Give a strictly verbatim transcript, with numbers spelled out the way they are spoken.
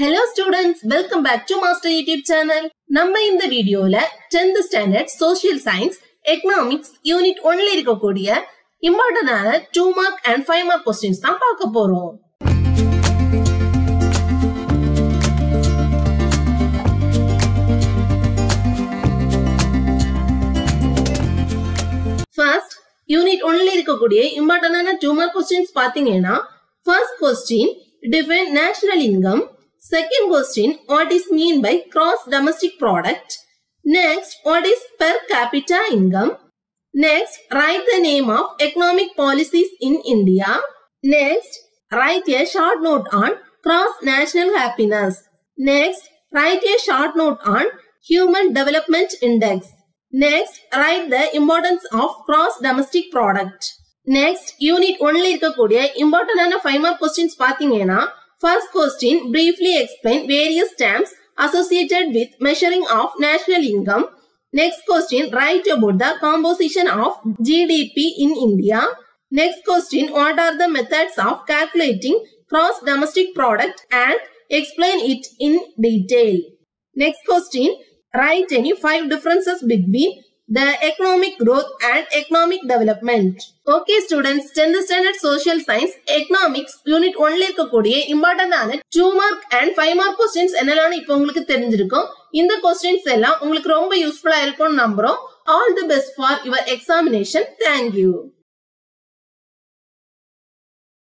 Hello students, welcome back to Master YouTube channel. நம்ம இந்த வீடியோல tenth standard Social Science Economics Unit ஒன்றில் இருக்கக்கூடிய இம்பார்ட்டன்டான two mark and five mark questions தான் பார்க்க போறோம். First, Unit ஒன்றில் இருக்கக்கூடிய இம்பார்ட்டன்டான two mark questions பாத்தீங்கன்னா, first question, define national income. Second question, what is mean by gross domestic product? Next, what is per capita income? Next, write the name of economic policies in India. Next, write a short note on cross national happiness. Next, write a short note on human development index. Next, write the importance of gross domestic product. Next, unit only irukkudiya important five mark questions pathingena. First question, briefly explain various stamps associated with measuring of national income. Next question, write about the composition of G D P in India. Next question, what are the methods of calculating gross domestic product and explain it in detail. Next question, write any five differences between the economic growth and economic development. Okay students, tenth standard social science economics unit only இருக்கக்கூடிய இம்பார்ட்டன்டான two mark and five mark questions என்னெல்லாம் இப்போ உங்களுக்கு தெரிஞ்சிருக்கும். இந்த questions எல்லாம் உங்களுக்கு ரொம்ப யூஸ்ஃபுல்லா இருக்கும்னு நம்புறோம். All the best for your examination. Thank you.